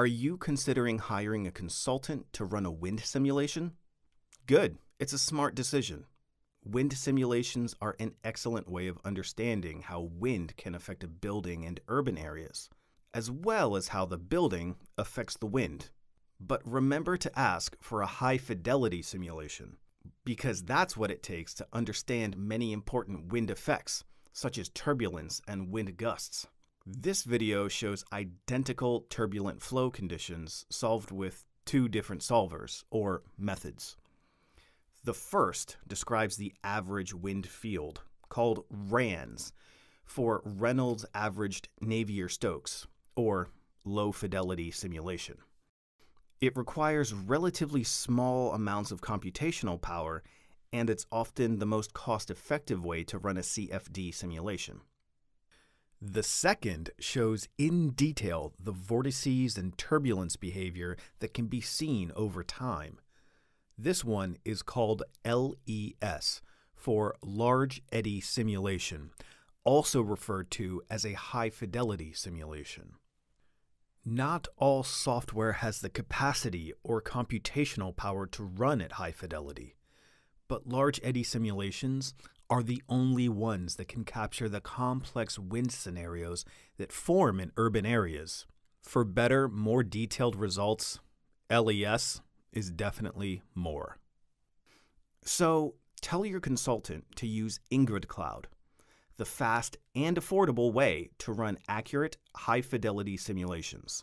Are you considering hiring a consultant to run a wind simulation? Good, it's a smart decision. Wind simulations are an excellent way of understanding how wind can affect a building and urban areas, as well as how the building affects the wind. But remember to ask for a high-fidelity simulation, because that's what it takes to understand many important wind effects, such as turbulence and wind gusts. This video shows identical turbulent flow conditions solved with two different solvers, or methods. The first describes the average wind field, called RANS, for Reynolds-averaged Navier-Stokes, or low-fidelity simulation. It requires relatively small amounts of computational power, and it's often the most cost-effective way to run a CFD simulation. The second shows in detail the vortices and turbulence behavior that can be seen over time. This one is called LES, for Large Eddy Simulation, also referred to as a high-fidelity simulation. Not all software has the capacity or computational power to run at high fidelity, but large eddy simulations are the only ones that can capture the complex wind scenarios that form in urban areas. For better, more detailed results, LES is definitely more. So tell your consultant to use Ingrid Cloud, the fast and affordable way to run accurate, high-fidelity simulations.